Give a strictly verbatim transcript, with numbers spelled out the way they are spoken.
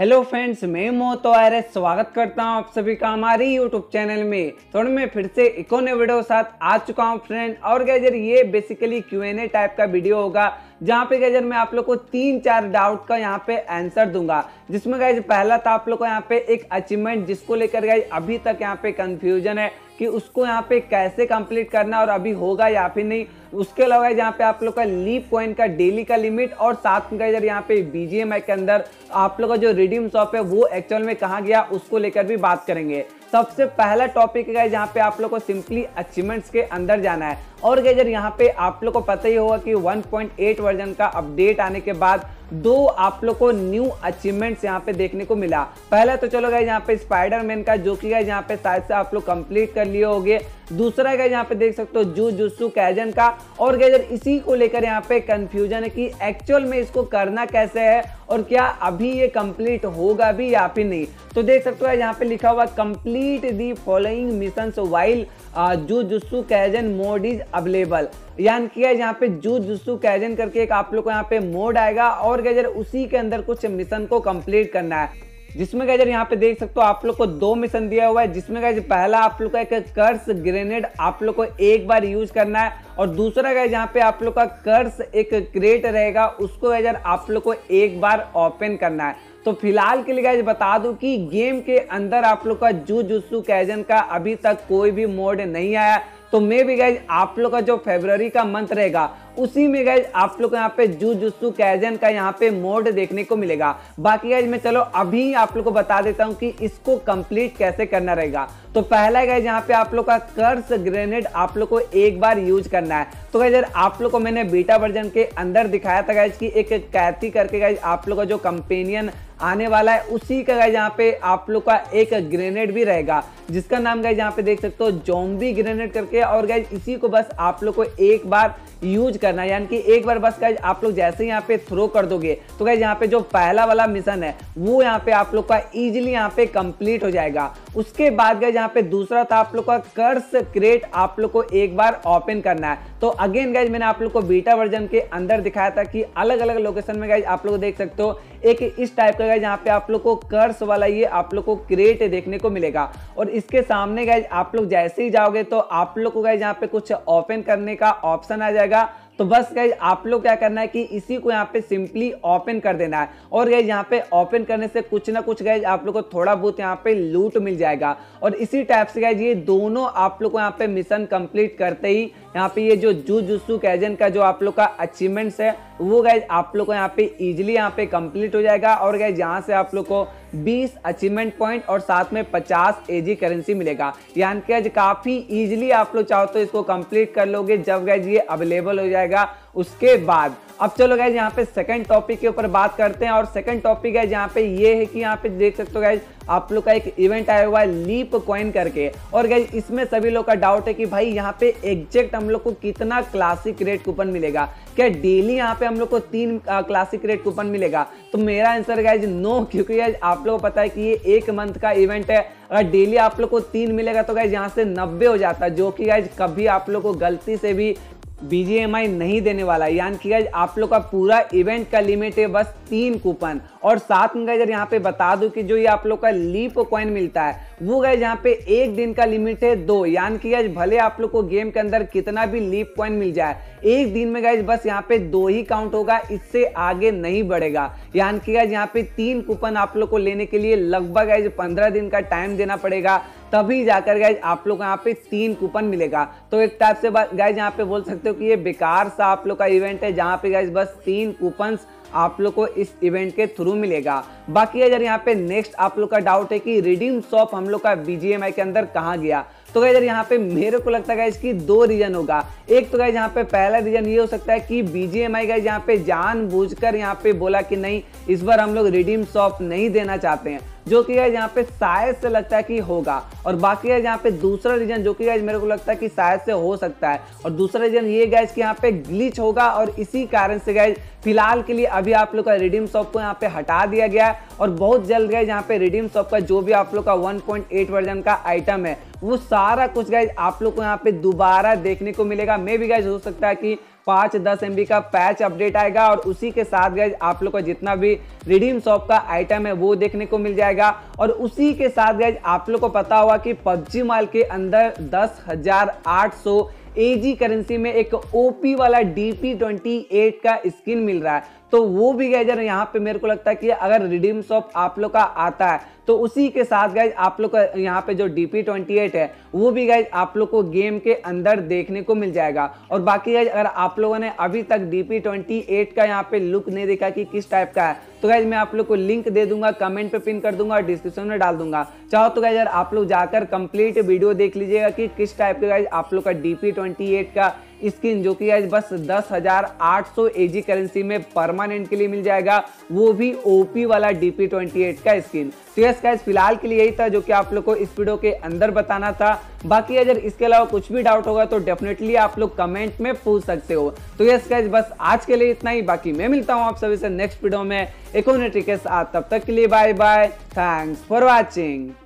Hello friends, मैं मोहतो आर्य स्वागत करता हूं आप सभी का हमारे यूट्यूब चैनल में। थोड़े मैं फिर से एक और नए वीडियो के साथ आ चुका हूं फ्रेंड। और गाइजर ये basically Q and A type का वीडियो होगा जहां पे गाइजर मैं आप लोग को तीन चार डाउट का यहां पे आंसर दूंगा, जिसमें गाइज पहला था आप लोग को यहाँ पे एक अचीवमेंट, जिसको लेकर गाइज अभी तक यहाँ पे कन्फ्यूजन है कि उसको यहाँ पे कैसे कंप्लीट करना और अभी होगा या फिर नहीं। उसके अलावा यहाँ पे आप लोग का लीप कॉइन का डेली का लिमिट और साथ में इधर यहाँ पे बीजीएमआई के अंदर आप लोग का जो रिडीम शॉप है वो एक्चुअल में कहाँ गया उसको लेकर भी बात करेंगे। सबसे पहला टॉपिक है जहाँ पे आप लोग को सिंपली अचीवमेंट्स के अंदर जाना है। और गाइजर यहाँ पे आप लोग को पता ही होगा कि वन पॉइंट एट वर्जन का अपडेट आने के बाद दो आप लोग को न्यू अचीवमेंट्स यहाँ पे देखने को मिला। पहला तो चलो गाइज यहाँ पे स्पाइडरमैन का, जो कि गाइज यहाँ पे शायद से आप लोग कंप्लीट कर लिए होंगे। दूसरा गाइज यहाँ पे देख सकते हो जुजुत्सु काइजन का। और गाइजर इसी को लेकर यहाँ पे कंफ्यूजन है कि एक्चुअल में इसको करना कैसे है और क्या अभी ये कंप्लीट होगा भी या फिर नहीं। तो देख सकते हो यहाँ पे लिखा हुआ complete the following missions while Jujutsu Kaisen mode is available, यानी कि यहाँ पे जुजुत्सु काइजन करके एक आप लोग को यहाँ पे मोड आएगा और गाइजर उसी के अंदर कुछ मिशन को कंप्लीट करना है, जिसमें गाइजर यहाँ पे देख सकते हो आप लोग को दो मिशन दिया हुआ है। जिसमें गाइज पहला आप लोग का एक कर्स ग्रेनेड आप लोग को एक बार यूज करना है और दूसरा गाइज यहाँ पे आप लोग का कर्स एक क्रेट रहेगा उसको गाइजर आप लोग को एक बार ओपन करना है। तो फिलहाल के लिए गाइज बता दूं कि गेम के अंदर आप लोग का जुजुत्सु काइजन का अभी तक कोई भी मोड नहीं आया। तो मे भी गाइज आप लोग का जो फरवरी का मंथ रहेगा उसी में गाइज आप लोग को यहाँ पे जुजुत्सु काइजन का यहाँ पे मोड देखने को मिलेगा। बाकी गाइज मैं चलो अभी आप लोग को बता देता हूँ कि इसको कंप्लीट कैसे करना रहेगा। तो पहला गाइज यहाँ पे आप लोग का कर्स ग्रेनेड आप लोग को एक बार यूज करना है। तो गाइज आप लोग को मैंने बीटा वर्जन के अंदर दिखाया था गाइज की एक कैथी करके गाइज आप लोग का जो कंपेनियन आने वाला है उसी का गाइज यहाँ पे आप लोग का एक ग्रेनेड भी रहेगा, जिसका नाम गाइज यहाँ पे देख सकते हो ज़ॉम्बी ग्रेनेड करके। और गाइज इसी को बस आप लोग को एक बार यूज करना है, यानी कि एक बार बस गाइज आप लोग जैसे यहाँ पे थ्रो कर दोगे तो गाइज यहाँ पे जो पहला वाला मिशन है वो यहाँ पे आप लोग का इजीली यहाँ पे कंप्लीट हो जाएगा। उसके बाद गाइज यहाँ पे दूसरा था आप लोग का कर्स क्रेट आप लोग को एक बार ओपन करना है। तो अगेन गाइज मैंने आप लोग को बीटा वर्जन के अंदर दिखाया था कि अलग अलग लोकेशन में गाइज आप लोग देख सकते हो एक इस टाइप का गाइज यहाँ पे आप लोग को कर्स वाला ये आप लोग को क्रेट देखने को मिलेगा। और इसके सामने गाइज आप लोग जैसे ही जाओगे तो आप लोग को गाइज यहाँ पे कुछ ओपन करने का ऑप्शन आ जाएगा। तो बस गाइज आप लोग क्या करना है कि इसी को यहाँ पे सिंपली ओपन कर देना है। और गाइज यहाँ पे ओपन करने से कुछ ना कुछ गाइज आप लोग को थोड़ा बहुत यहाँ पे लूट मिल जाएगा। और इसी टाइप से गाइज ये दोनों आप लोग को यहाँ पे मिशन कंप्लीट करते ही यहाँ पे ये जो जुजुत्सु काइजन का जो आप लोग का अचीवमेंट्स है वो गाइज आप लोग को यहाँ पे इजीली यहाँ पे कंप्लीट हो जाएगा। और गाइज यहाँ से आप लोग को बीस अचीवमेंट पॉइंट और साथ में पचास एजी करेंसी मिलेगा, यानी कि आज काफ़ी इजीली आप लोग चाहो तो इसको कंप्लीट कर लोगे जब गाइज ये अवेलेबल हो जाएगा। उसके बाद अब चलो गाइज यहाँ पे सेकंड टॉपिक के ऊपर बात करते हैं। और सेकंड टॉपिक गाइज यहाँ पे ये है कि यहाँ पे देख सकते हो गाइज आप लोग का एक इवेंट आया हुआ है लीप कॉइन करके। और गाइज इसमें सभी लोग का डाउट है कि भाई यहाँ पे एग्जैक्ट हम लोग को कितना क्लासिक रेट कूपन मिलेगा, क्या डेली यहाँ पे हम लोग को तीन क्लासिक रेट कूपन मिलेगा। तो मेरा आंसर गाइज नो, क्योंकि गाइज आप लोग को पता है कि ये एक मंथ का इवेंट है। अगर डेली आप लोग को तीन मिलेगा तो गाइज यहाँ से नब्बे हो जाता है, जो कि गाइज कभी आप लोग को गलती से भी बीजीएमआई नहीं देने वाला, यानी कि गाइज आप लोग का पूरा इवेंट का लिमिट है बस तीन कूपन। और साथ में गाइज यहाँ पे बता दूं कि जो ये आप लोग का लीप कॉइन मिलता है वो गाइज यहाँ पे एक दिन का लिमिट है दो, यानी कि गाइज भले आप लोग को गेम के अंदर कितना भी लीप कॉइन मिल जाए एक दिन में गाइज बस यहाँ पे दो ही काउंट होगा, इससे आगे नहीं बढ़ेगा। यानी कि गाइज यहाँ पे तीन कूपन आप लोग को लेने के लिए लगभग गाइज पंद्रह दिन का टाइम देना पड़ेगा, तभी जाकर गाइज आप लोग यहाँ पे तीन कूपन मिलेगा। तो एक टाइप से गाइज यहाँ पे बोल सकते हो कि ये बेकार सा आप लोग का इवेंट है जहाँ पे गाइज बस तीन कूपन्स आप लोग को इस इवेंट के थ्रू मिलेगा। बाकी अगर यहाँ पे नेक्स्ट आप लोग का डाउट है कि रिडीम शॉप हम लोग का बीजीएमआई के अंदर कहाँ गया, तो गाइज यहाँ पे मेरे को लगता है इसकी दो रीजन होगा। एक तो गाइज यहाँ पे पहला रीजन ये हो सकता है कि बीजीएमआई गाइज यहाँ पे जानबूझकर यहाँ पे बोला कि नहीं इस बार हम लोग रिडीम शॉप नहीं देना चाहते हैं, जो कि गाइज यहाँ पे शायद से लगता है कि होगा। और बाकी गाइज यहाँ पे दूसरा रीजन जो कि गाइज मेरे को लगता है कि शायद से हो सकता है, और दूसरा रीजन ये गाइज कि यहाँ पे ग्लिच होगा और इसी कारण से गाइज फिलहाल के लिए अभी आप लोग का रिडीम शॉप को यहाँ पे हटा दिया गया है। और बहुत जल्द गाइज यहाँ पे रिडीम शॉप का जो भी आप लोग का वन पॉइंट एट वर्जन का आइटम है वो सारा कुछ गाइज आप लोग को यहाँ पे दोबारा देखने को मिलेगा। मे भी गाइज हो सकता है कि पाँच दस एम बी का पैच अपडेट आएगा और उसी के साथ गाइज आप लोग का जितना भी रिडीम शॉप का आइटम है वो देखने को मिल जाएगा। और उसी के साथ गाइज आप लोग को पता हुआ कि पबजी मॉल के अंदर दस हजार आठ सौ एजी करेंसी में एक ओपी वाला डी पी ट्वेंटी एट का स्किन मिल रहा है, तो वो भी गाइज यहाँ पे मेरे को लगता है कि अगर रिडीम शॉप आप लोग का आता है तो उसी के साथ गाइज आप लोग का यहाँ पे जो डी पी ट्वेंटी एट है वो भी गाइज आप लोग को गेम के अंदर देखने को मिल जाएगा। और बाकी गाइज अगर आप लोगों ने अभी तक डी पी ट्वेंटी एट का यहाँ पे लुक नहीं देखा कि किस टाइप का है तो गाइज मैं आप लोग को लिंक दे दूंगा, कमेंट पे पिन कर दूंगा और डिस्क्रिप्शन में डाल दूंगा। चाहो तो गाइज आप लोग जाकर कंप्लीट वीडियो देख लीजिएगा कि किस टाइप के गाइज आप लोग का डी पी ट्वेंटी एट का स्किन जो कि गाइज बस दस हजार आठ सौ एजी करेंसी में परमानेंट के लिए मिल जाएगा, वो भी ओपी वाला डी पी ट्वेंटी एट का स्किन। तो यस गाइज फिलहाल के लिए यही था जो कि आप लोग को इस वीडियो के अंदर बताना था। बाकी अगर इसके अलावा कुछ भी डाउट होगा तो डेफिनेटली आप लोग कमेंट में पूछ सकते हो। तो यस गाइज बस आज के लिए इतना ही, बाकी मैं मिलता हूँ आप सभी से नेक्स्ट वीडियो में एक और नए ट्रिक के साथ। तब तक के लिए bye bye, thanks for watching.